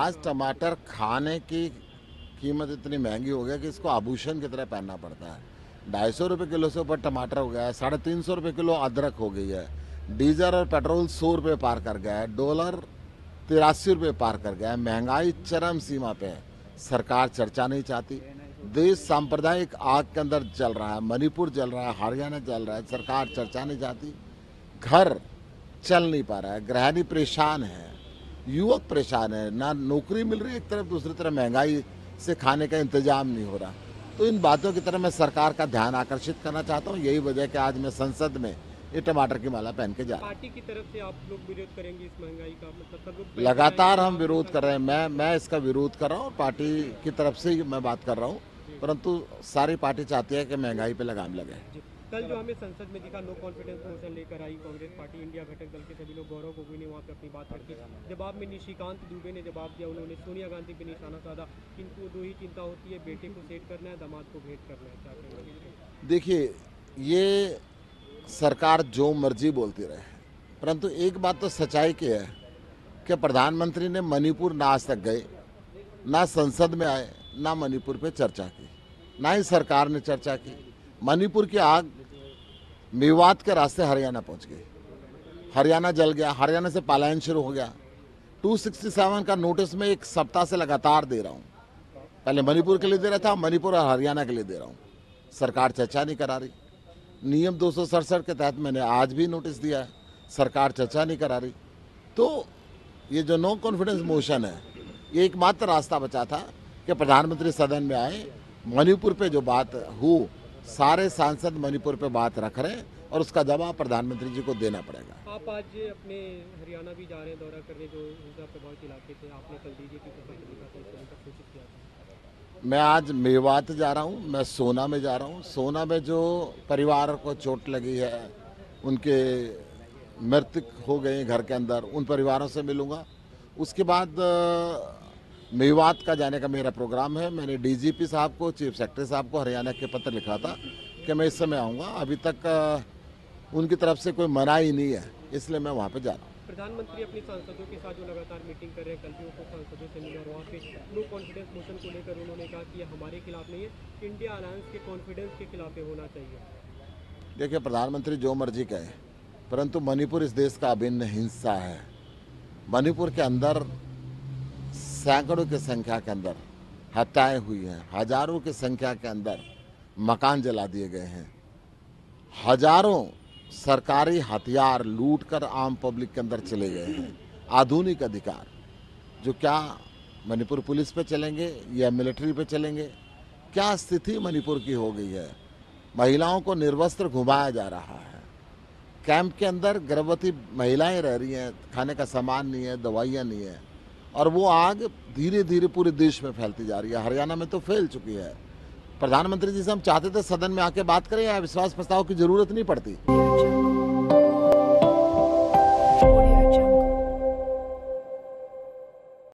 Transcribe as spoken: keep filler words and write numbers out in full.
आज टमाटर खाने की कीमत इतनी महंगी हो गया कि इसको आभूषण की तरह पहनना पड़ता है। ढाई सौ रुपये किलो से ऊपर टमाटर हो गया है, साढ़े तीन सौ रुपये किलो अदरक हो गई है, डीजल और पेट्रोल सौ रुपये पार कर गया है, डॉलर तिरासी रुपये पार कर गया है। महंगाई चरम सीमा पे है, सरकार चर्चा नहीं चाहती। देश सांप्रदायिक आग के अंदर जल रहा है, मणिपुर जल रहा है, हरियाणा जल रहा है, सरकार चर्चा नहीं चाहती। घर चल नहीं पा रहा है, गृहिणी परेशान है, युवक परेशान है, ना नौकरी मिल रही है एक तरफ, दूसरी तरफ महंगाई से खाने का इंतजाम नहीं हो रहा। तो इन बातों की तरफ मैं सरकार का ध्यान आकर्षित करना चाहता हूँ। यही वजह कि आज मैं संसद में ये टमाटर की माला पहन के जा रहा हूँ। पार्टी की तरफ से आप लोग विरोध करेंगे इस महंगाई का? मतलब लगातार हम विरोध कर रहे हैं, मैं मैं इसका विरोध कर रहा हूँ, पार्टी की तरफ से ही मैं बात कर रहा हूँ, परंतु सारी पार्टी चाहती है कि महंगाई पे लगाम लगे। कल जो हमें संसद में दिखा नो कॉन्फिडेंस मोशन लेकर आई कांग्रेस पार्टी, इंडिया घटक दल के सभी लोग, गौरव गोगोई ने वहाँ पे अपनी बात रखी, जवाब में निशिकांत दुबे ने जवाब दिया, उन्होंने सोनिया गांधी पे निशाना साधा। किंतु दो ही चिंता होती है, बेटे को सेट करना है, दामाद को भेंट करना है। देखिए, ये सरकार जो मर्जी बोलती रहे, परंतु एक बात तो सच्चाई की है कि प्रधानमंत्री ने मणिपुर ना आज तक गए, ना संसद में आए, ना मणिपुर पे चर्चा की, ना ही सरकार ने चर्चा की। मणिपुर की आग मेवात के रास्ते हरियाणा पहुंच गई, हरियाणा जल गया, हरियाणा से पलायन शुरू हो गया। दो सौ सरसठ का नोटिस मैं एक सप्ताह से लगातार दे रहा हूं, पहले मणिपुर के लिए दे रहा था, मणिपुर और हरियाणा के लिए दे रहा हूं। सरकार चर्चा नहीं करा रही। नियम दो सौ सड़सठ के तहत मैंने आज भी नोटिस दिया है, सरकार चर्चा नहीं करा रही। तो ये जो नो कॉन्फिडेंस मोशन है, ये एकमात्र रास्ता बचा था कि प्रधानमंत्री सदन में आए, मणिपुर पे जो बात हो, सारे सांसद मणिपुर पे बात रख रहे हैं और उसका जवाब प्रधानमंत्री जी को देना पड़ेगा। आप आज अपने हरियाणा भी जा रहे हैं दौरा करने, जो हिंसा प्रभावित इलाके थे, आपने कल बीजेपी को किया? मैं आज मेवात जा रहा हूँ, मैं सोना में जा रहा हूँ। सोना में जो परिवार को चोट लगी है, उनके मृतक हो गए घर के अंदर, उन परिवारों से मिलूँगा। उसके बाद मेवात का जाने का मेरा प्रोग्राम है। मैंने डीजीपी साहब को, चीफ सेक्रेटरी साहब को हरियाणा के पत्र लिखा था कि मैं इस समय आऊँगा। अभी तक उनकी तरफ से कोई मनाही नहीं है, इसलिए मैं वहाँ पर जा रहा हूँ। प्रधानमंत्री अपने सांसदों के साथ जो लगातार मीटिंग कर रहे हैं, कल भी उनको सांसदों से मिला और वहाँ पे नो कॉन्फिडेंस मोशन को लेकर उन्होंने कहा कि ये हमारे खिलाफ नहीं है, इंडिया अलायंस के कॉन्फिडेंस के खिलाफ होना चाहिए। देखिए, प्रधानमंत्री जो मर्जी कहे, परंतु मणिपुर इस देश का अभिन्न हिस्सा है। मणिपुर के अंदर सैकड़ों की संख्या के अंदर हत्याएँ हुई हैं, हजारों की संख्या के अंदर मकान जला दिए गए हैं, हजारों सरकारी हथियार लूट कर आम पब्लिक के अंदर चले गए हैं। आधुनिक अधिकार जो क्या मणिपुर पुलिस पे चलेंगे या मिलिट्री पे चलेंगे? क्या स्थिति मणिपुर की हो गई है। महिलाओं को निर्वस्त्र घुमाया जा रहा है, कैंप के अंदर गर्भवती महिलाएं रह रही हैं, खाने का सामान नहीं है, दवाइयाँ नहीं है, और वो आग धीरे धीरे पूरे देश में फैलती जा रही है। हरियाणा में तो फैल चुकी है। प्रधानमंत्री जी से हम चाहते थे सदन में आके बात करें या विश्वास प्रस्ताव की जरूरत नहीं पड़ती।